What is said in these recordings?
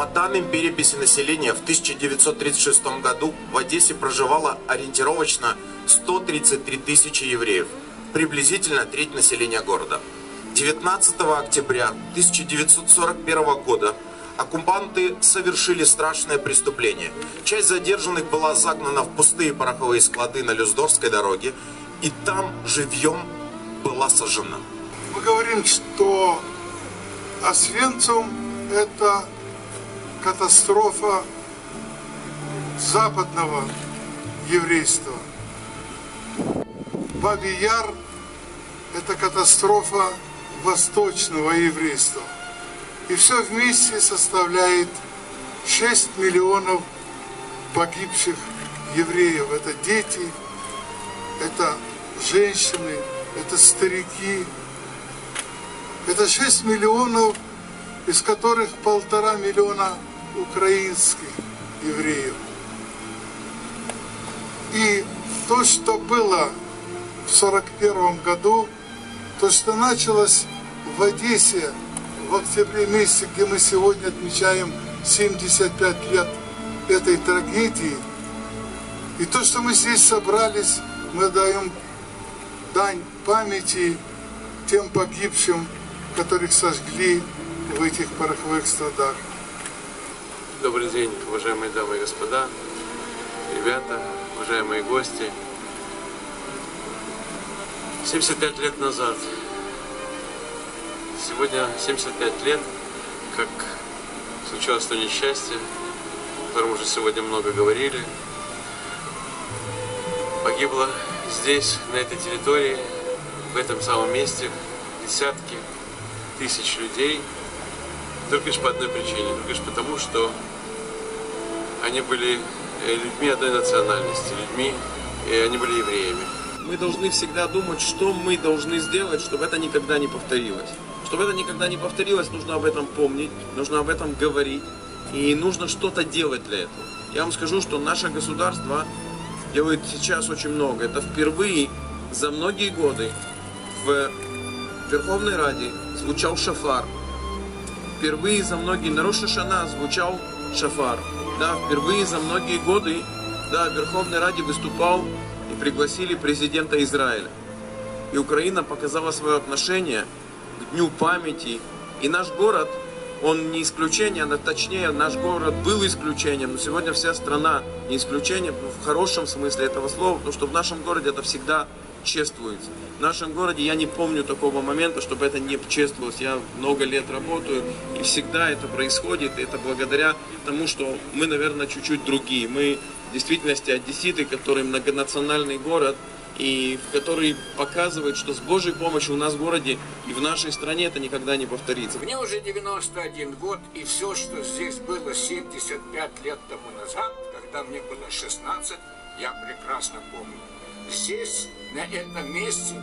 По данным переписи населения, в 1936 году в Одессе проживало ориентировочно 133 тысячи евреев, приблизительно треть населения города. 19 октября 1941 года оккупанты совершили страшное преступление. Часть задержанных была загнана в пустые пороховые склады на Люстдорской дороге, и там живьем была сожжена. Мы говорим, что Освенцим – это катастрофа западного еврейства. Бабий Яр – это катастрофа восточного еврейства. И все вместе составляет 6 миллионов погибших евреев. Это дети, это женщины, это старики. Это 6 миллионов, из которых 1,5 миллиона украинских евреев. И то, что было в 1941 году, то, что началось в Одессе в октябре месяце, где мы сегодня отмечаем 75 лет этой трагедии, и то, что мы здесь собрались, мы даем дань памяти тем погибшим, которых сожгли в этих пороховых складах. Добрый день, уважаемые дамы и господа, ребята, уважаемые гости. 75 лет назад, сегодня 75 лет, как случилось то несчастье, о котором уже сегодня много говорили, погибло здесь, на этой территории, в этом самом месте, десятки тысяч людей, только лишь по одной причине, только лишь потому, что они были людьми одной национальности, и они были евреями. Мы должны всегда думать, что мы должны сделать, чтобы это никогда не повторилось. Чтобы это никогда не повторилось, нужно об этом помнить, нужно об этом говорить, и нужно что-то делать для этого. Я вам скажу, что наше государство делает сейчас очень много. Это впервые за многие годы в Верховной Раде звучал шафар. Впервые за многие на Рош ха-Шана звучал шафар. Да, впервые за многие годы, да, в Верховной Раде выступал и пригласили президента Израиля. И Украина показала свое отношение к Дню памяти. И наш город, он не исключение, но точнее, наш город был исключением, но сегодня вся страна не исключение в хорошем смысле этого слова, потому что в нашем городе это всегда чествуется. В нашем городе я не помню такого момента, чтобы это не чествовалось. Я много лет работаю, и всегда это происходит, и это благодаря тому, что мы, наверное, чуть-чуть другие. Мы в действительности одесситы, которые многонациональный город, и который показывает, что с Божьей помощью у нас в городе и в нашей стране это никогда не повторится. Мне уже 91 год, и все, что здесь было 75 лет тому назад, когда мне было 16, я прекрасно помню. Здесь, на этом месте,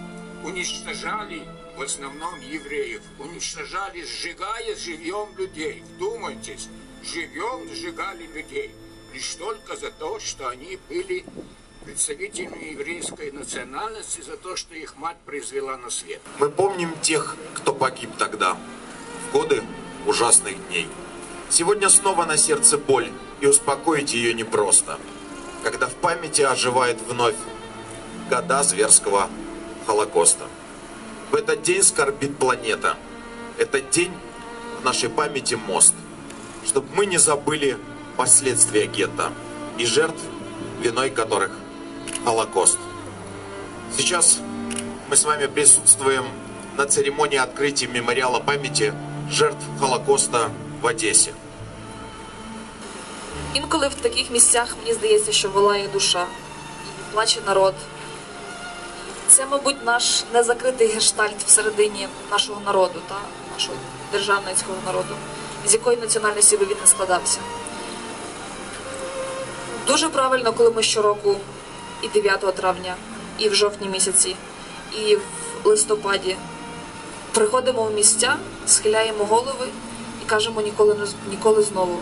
уничтожали в основном евреев, уничтожали, сжигая живьем людей. Вдумайтесь, живьем сжигали людей, лишь только за то, что они были представителями еврейской национальности, за то, что их мать произвела на свет. Мы помним тех, кто погиб тогда, в годы ужасных дней. Сегодня снова на сердце боль, и успокоить ее непросто, когда в памяти оживает вновь года зверского Холокоста. В этот день скорбит планета. Этот день в нашей памяти мост, чтобы мы не забыли последствия гетто и жертв, виной которых Холокост. Сейчас мы с вами присутствуем на церемонии открытия мемориала памяти жертв Холокоста в Одессе. Инколи в таких местах, мне здається, що вола їх душа, і плаче народ. Це, мабуть, наш незакритий гештальт всередині нашого народу, та нашого державницького народу, з якої національності би він не складався. Дуже правильно, коли ми щороку і 9 травня, і в жовтні місяці, і в листопаді приходимо в місця, схиляємо голови і кажемо ніколи знову.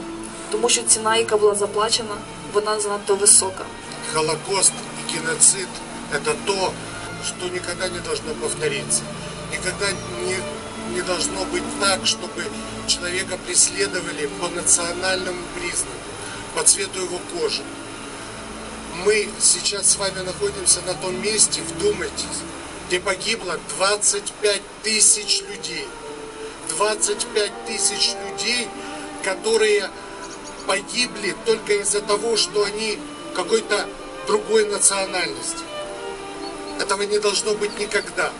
Тому що ціна, яка була заплачена, вона занадто висока. Холокост і геноцид – це то, что никогда не должно повториться. Никогда не не должно быть так, чтобы человека преследовали по национальному признаку, по цвету его кожи. Мы сейчас с вами находимся на том месте, вдумайтесь, где погибло 25 тысяч людей. 25 тысяч людей, которые погибли только из-за того, что они какой-то другой национальности. Этого не должно быть никогда.